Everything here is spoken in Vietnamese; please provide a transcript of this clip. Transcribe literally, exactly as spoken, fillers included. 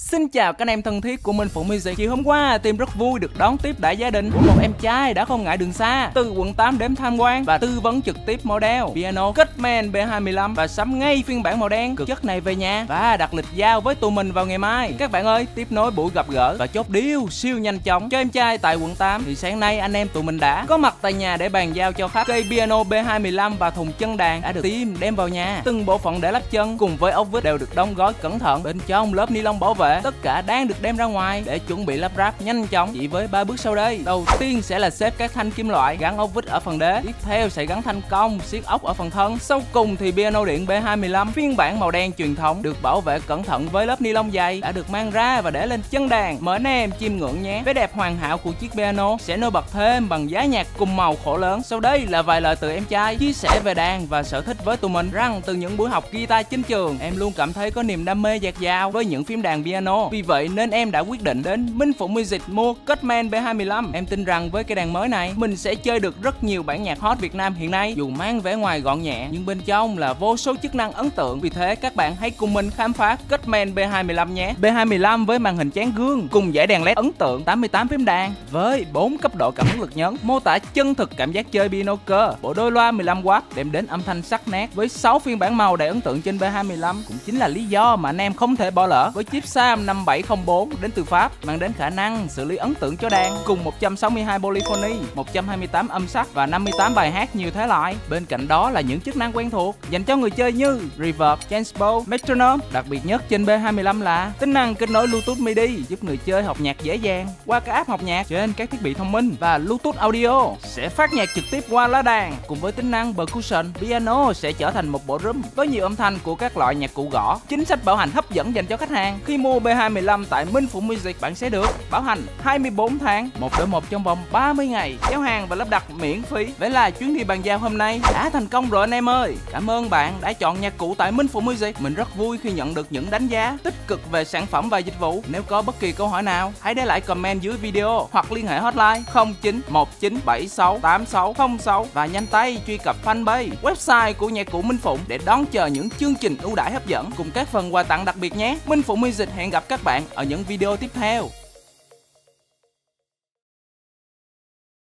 Xin chào các anh em thân thiết của Minh Phụng Music. Chiều hôm qua, team rất vui được đón tiếp đại gia đình của một em trai đã không ngại đường xa từ quận tám đến tham quan và tư vấn trực tiếp model piano Kurtzman P hai một lăm và sắm ngay phiên bản màu đen cực chất này về nhà và đặt lịch giao với tụi mình vào ngày mai. Các bạn ơi, tiếp nối buổi gặp gỡ và chốt deal siêu nhanh chóng cho em trai tại quận tám thì sáng nay anh em tụi mình đã có mặt tại nhà để bàn giao cho khách cây piano P hai một lăm và thùng chân đàn đã được team đem vào nhà. Từng bộ phận để lắp chân cùng với ốc vít đều được đóng gói cẩn thận bên trong lớp ni lông bảo vệ. Tất cả đang được đem ra ngoài để chuẩn bị lắp ráp nhanh chóng chỉ với ba bước sau đây. Đầu tiên sẽ là xếp các thanh kim loại, gắn ốc vít ở phần đế. Tiếp theo sẽ gắn thanh cong, siết ốc ở phần thân. Sau cùng thì piano điện P hai một lăm phiên bản màu đen truyền thống được bảo vệ cẩn thận với lớp ni lông dày đã được mang ra và để lên chân đàn. Mời anh em chiêm ngưỡng nhé. Vẻ đẹp hoàn hảo của chiếc piano sẽ nổi bật thêm bằng giá nhạc cùng màu khổ lớn. Sau đây là vài lời từ em trai chia sẻ về đàn và sở thích với tụi mình rằng từ những buổi học guitar trên trường, em luôn cảm thấy có niềm đam mê dạt dào với những phím đàn piano. Vì vậy nên em đã quyết định đến Minh Phụng Music mua Kurtzman P hai một lăm. Em tin rằng với cái đàn mới này mình sẽ chơi được rất nhiều bản nhạc hot Việt Nam hiện nay. Dù mang vẻ ngoài gọn nhẹ nhưng bên trong là vô số chức năng ấn tượng. Vì thế các bạn hãy cùng mình khám phá Kurtzman P hai một lăm nhé. P hai một lăm với màn hình tráng gương cùng dải đèn led ấn tượng, tám mươi tám phím đàn với bốn cấp độ cảm ứng lực nhấn, mô tả chân thực cảm giác chơi piano cơ. Bộ đôi loa mười lăm oát đem đến âm thanh sắc nét với sáu phiên bản màu đầy ấn tượng trên P hai một lăm cũng chính là lý do mà anh em không thể bỏ lỡ. Với chip năm bảy không bốn đến từ Pháp mang đến khả năng xử lý ấn tượng cho đàn cùng một trăm sáu mươi hai polyphony, một trăm hai mươi tám âm sắc và năm mươi tám bài hát nhiều thể loại. Bên cạnh đó là những chức năng quen thuộc dành cho người chơi như reverb, transpose, metronome. Đặc biệt nhất trên P hai một lăm là tính năng kết nối Bluetooth MIDI giúp người chơi học nhạc dễ dàng qua các app học nhạc trên các thiết bị thông minh, và Bluetooth audio sẽ phát nhạc trực tiếp qua lá đàn. Cùng với tính năng percussion, piano sẽ trở thành một bộ drum với nhiều âm thanh của các loại nhạc cụ gõ. Chính sách bảo hành hấp dẫn dành cho khách hàng khi mua P hai một lăm tại Minh Phụng Music, bạn sẽ được bảo hành hai mươi bốn tháng, một đổi một trong vòng ba mươi ngày, kéo hàng và lắp đặt miễn phí. Vậy là chuyến đi bàn giao hôm nay đã thành công rồi anh em ơi. Cảm ơn bạn đã chọn nhạc cụ tại Minh Phụng Music. Mình rất vui khi nhận được những đánh giá tích cực về sản phẩm và dịch vụ. Nếu có bất kỳ câu hỏi nào, hãy để lại comment dưới video hoặc liên hệ hotline không chín một chín bảy sáu tám sáu không sáu và nhanh tay truy cập fanpage, website của nhạc cụ Minh Phụng để đón chờ những chương trình ưu đãi hấp dẫn cùng các phần quà tặng đặc biệt nhé. Minh Phụng Music hẹn gặp các bạn ở những video tiếp theo.